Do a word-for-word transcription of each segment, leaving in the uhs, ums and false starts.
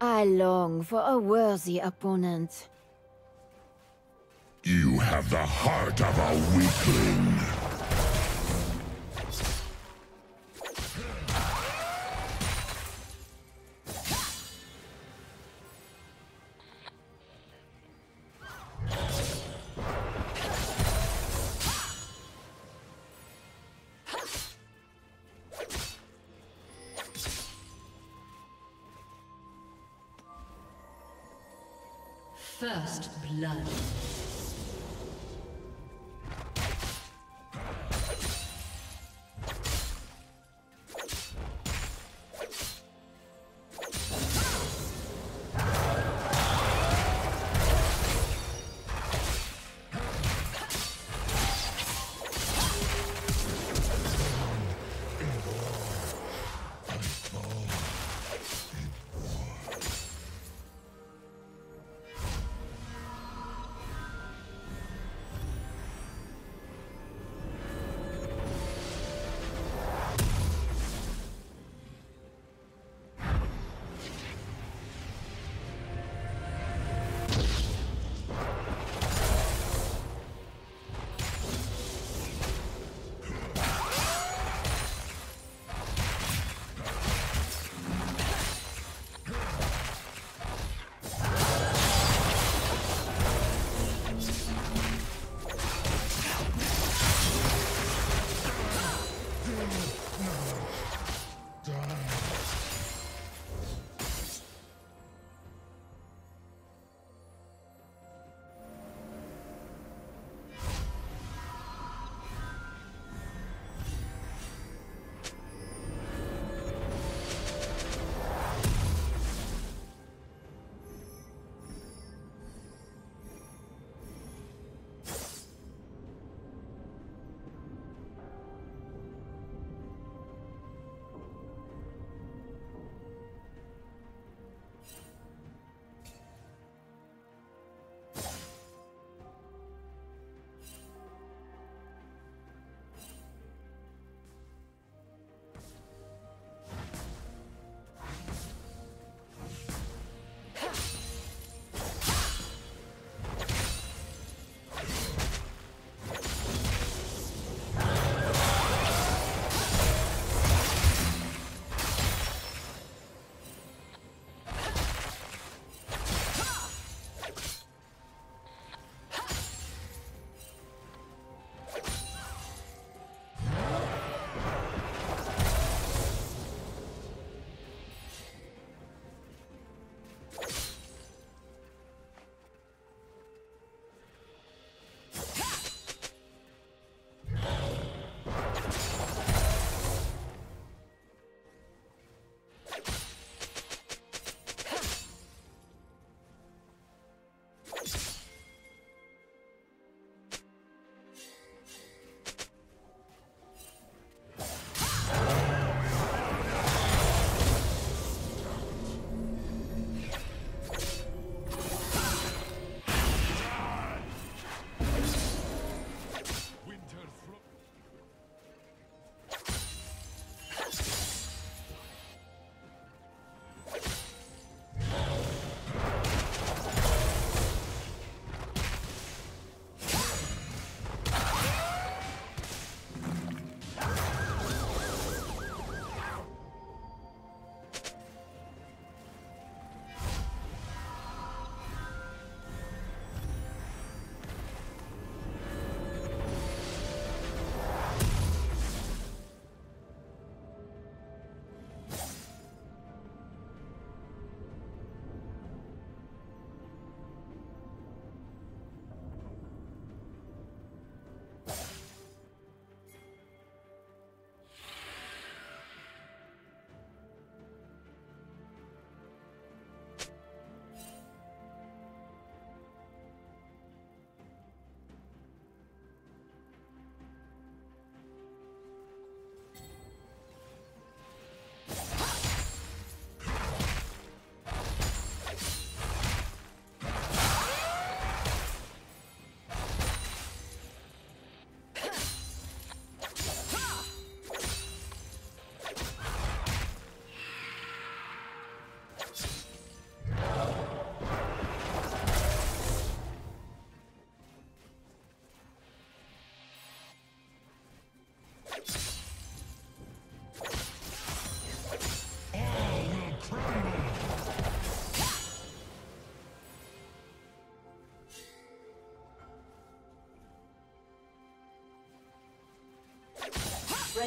I long for a worthy opponent. You have the heart of a weakling. First blood.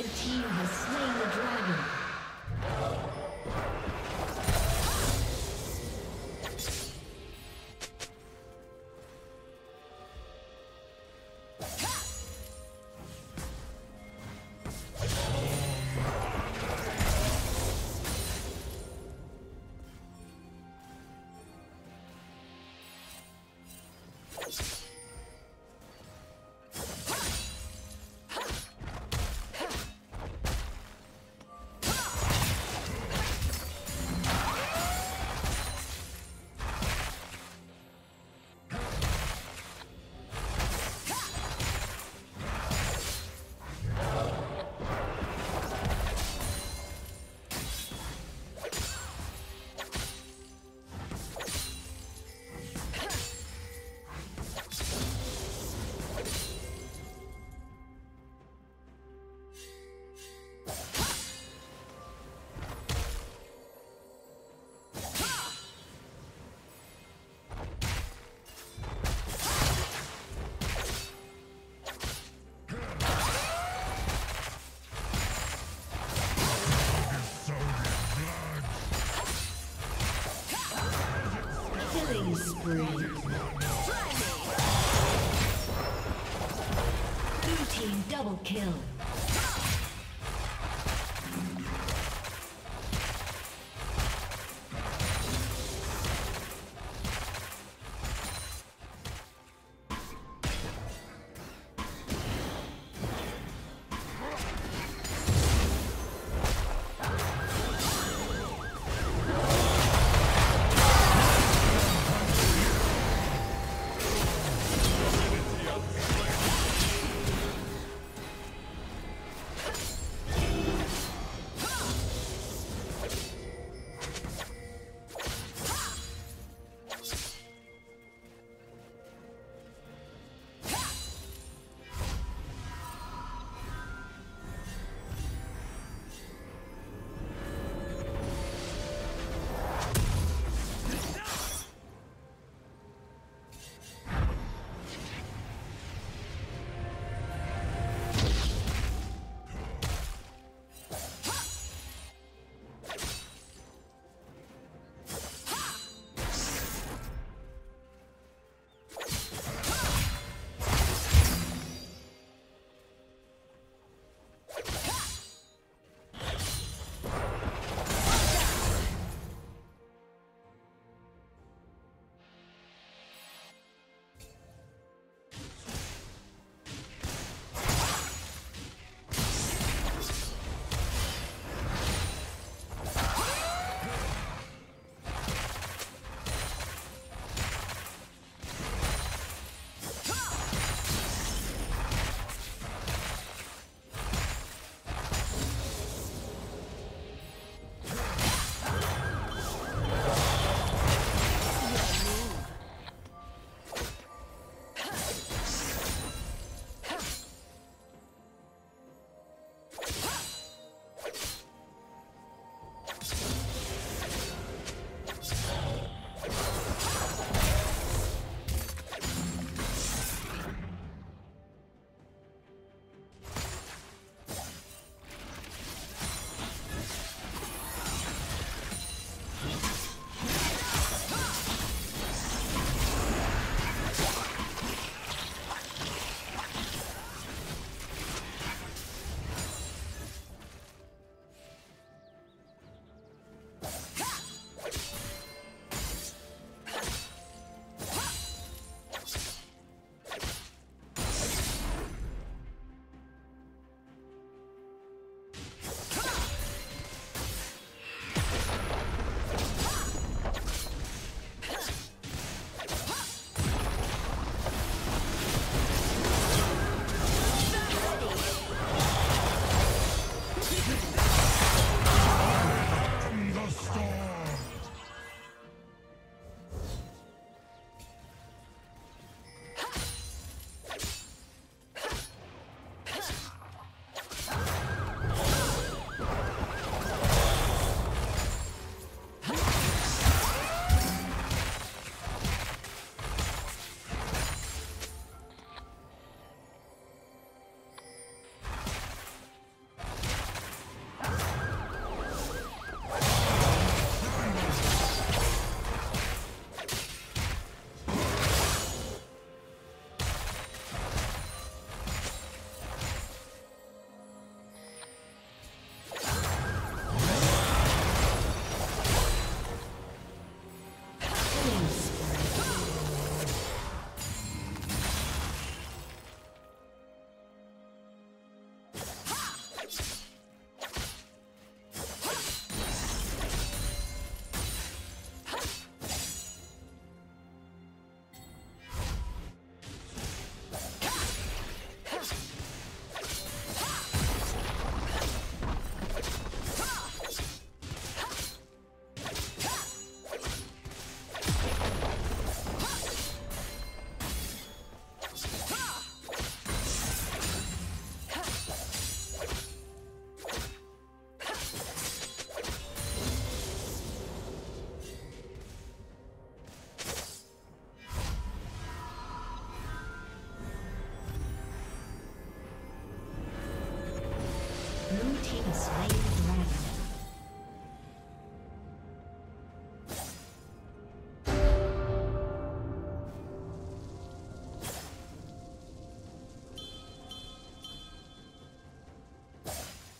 Red team has slain the dragon. Blue team double kill.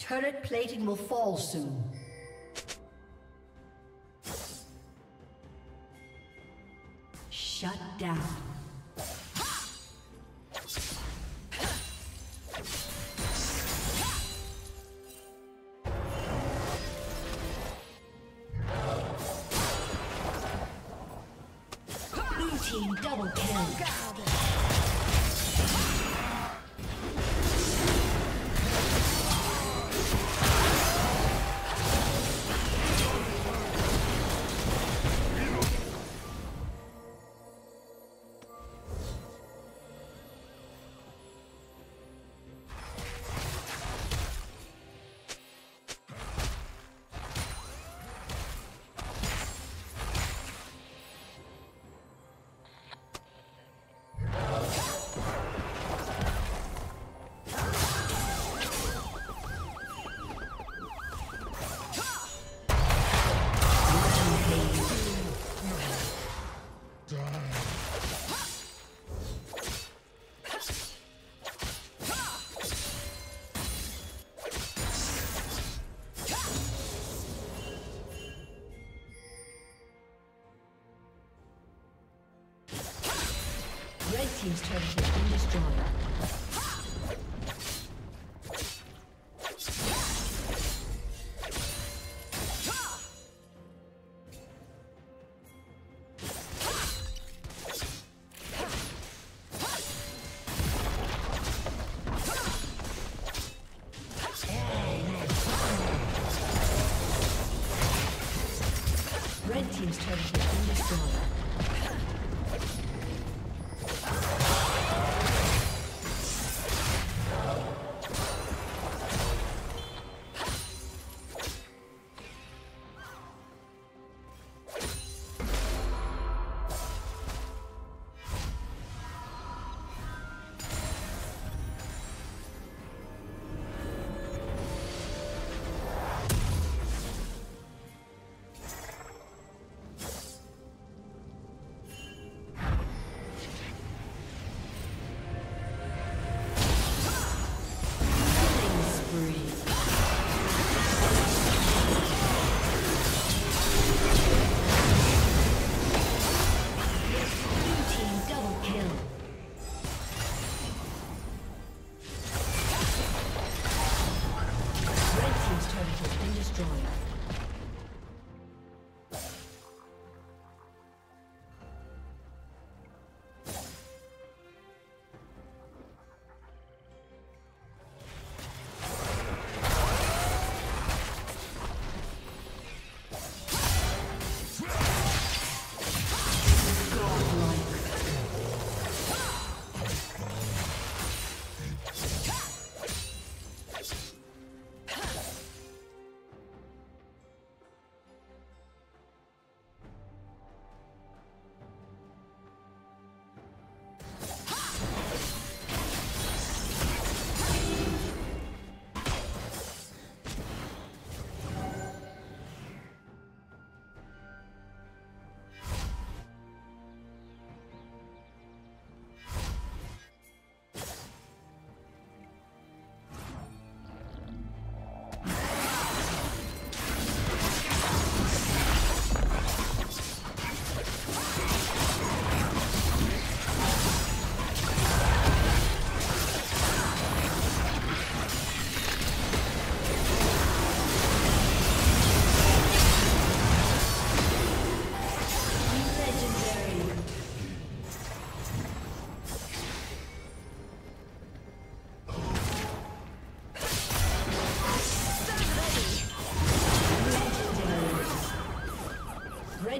Turret plating will fall soon. Shut down. Team's turret has been destroyed.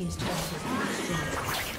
team's turret has been destroyed.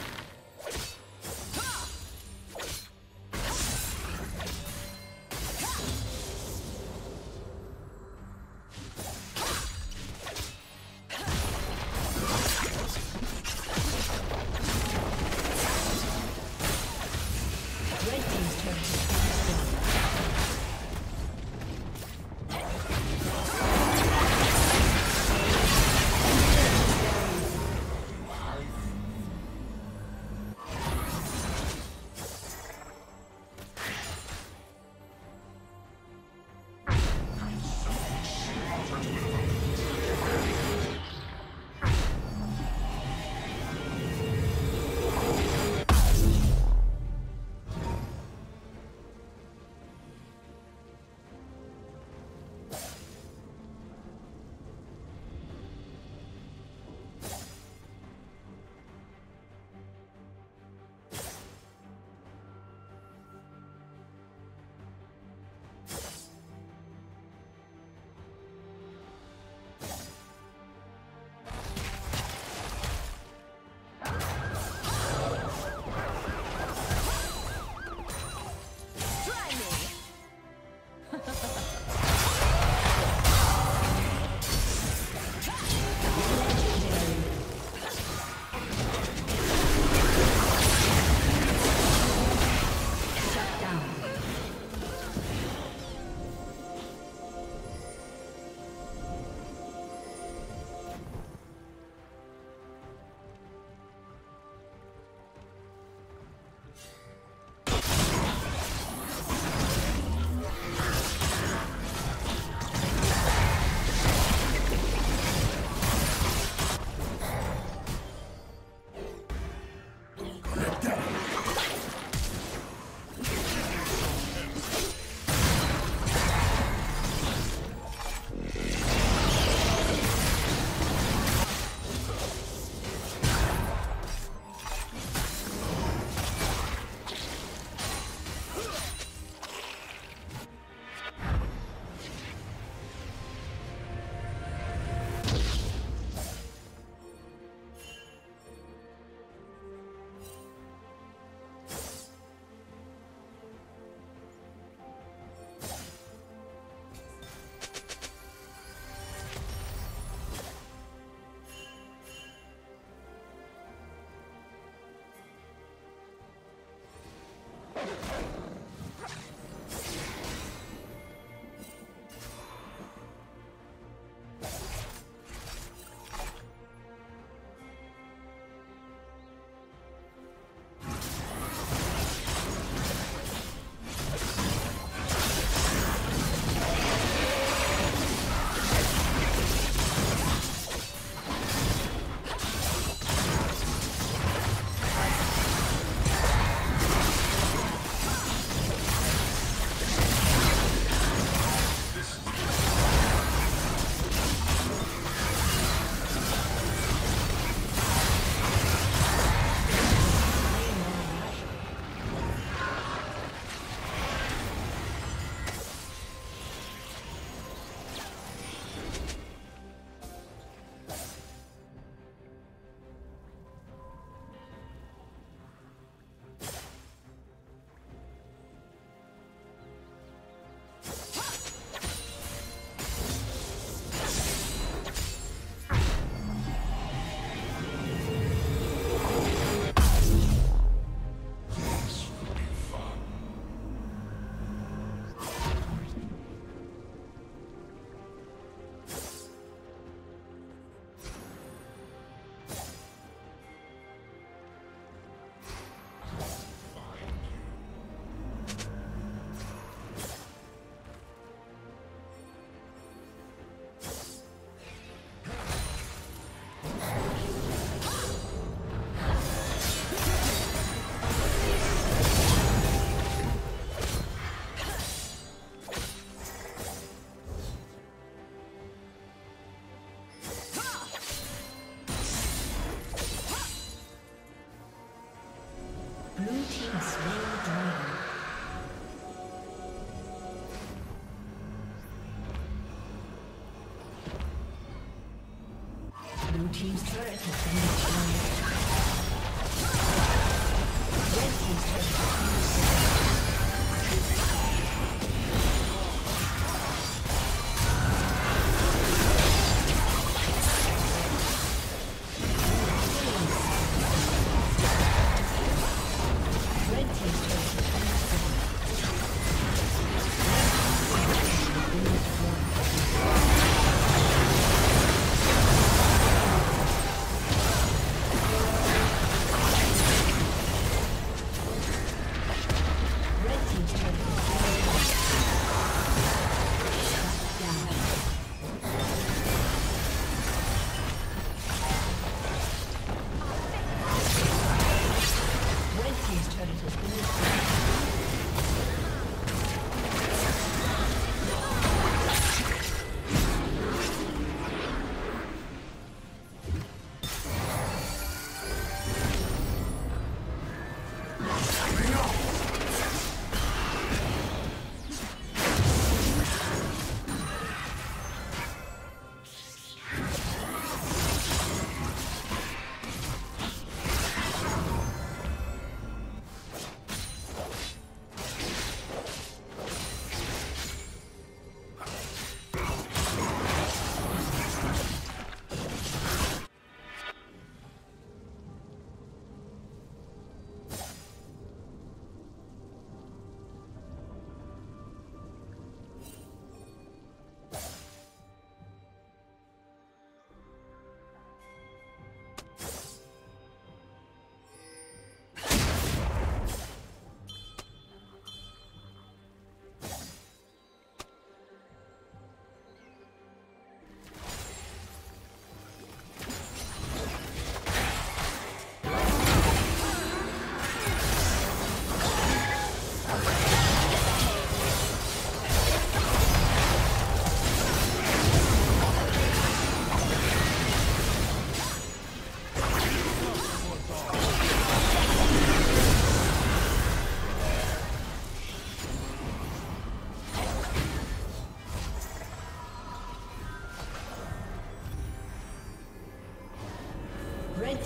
Blue team's turret has been destroyed. Red